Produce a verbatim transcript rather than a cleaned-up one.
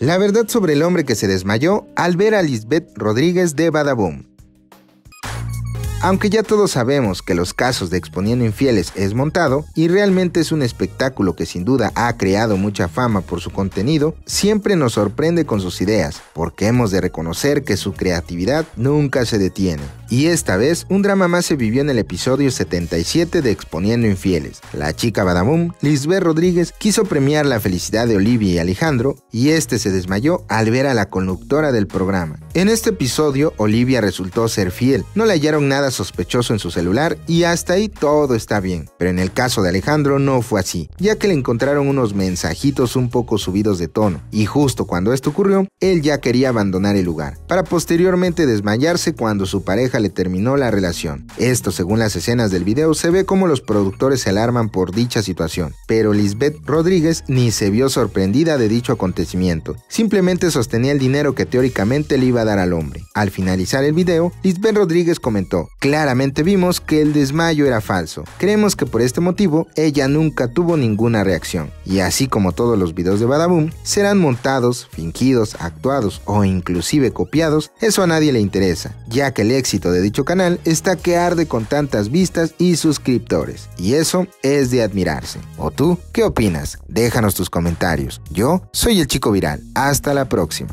La verdad sobre el hombre que se desmayó al ver a Lizbeth Rodríguez de Badabun. Aunque ya todos sabemos que los casos de Exponiendo Infieles es montado y realmente es un espectáculo que sin duda ha creado mucha fama por su contenido, siempre nos sorprende con sus ideas, porque hemos de reconocer que su creatividad nunca se detiene. Y esta vez, un drama más se vivió en el episodio setenta y siete de Exponiendo Infieles. La chica Badabun, Lizbeth Rodríguez, quiso premiar la felicidad de Olivia y Alejandro, y este se desmayó al ver a la conductora del programa. En este episodio, Olivia resultó ser fiel, no le hallaron nada sospechoso en su celular y hasta ahí todo está bien, pero en el caso de Alejandro no fue así, ya que le encontraron unos mensajitos un poco subidos de tono y justo cuando esto ocurrió, él ya quería abandonar el lugar, para posteriormente desmayarse cuando su pareja le terminó la relación. Esto, según las escenas del video, se ve como los productores se alarman por dicha situación, pero Lizbeth Rodríguez ni se vio sorprendida de dicho acontecimiento, simplemente sostenía el dinero que teóricamente le iba a dar al hombre. Al finalizar el video, Lizbeth Rodríguez comentó: claramente vimos que el desmayo era falso. Creemos que por este motivo ella nunca tuvo ninguna reacción. Y así como todos los videos de Badabun serán montados, fingidos, actuados o inclusive copiados, eso a nadie le interesa, ya que el éxito de dicho canal está que arde con tantas vistas y suscriptores. Y eso es de admirarse. ¿O tú? ¿Qué opinas? Déjanos tus comentarios. Yo soy el Chico Viral. Hasta la próxima.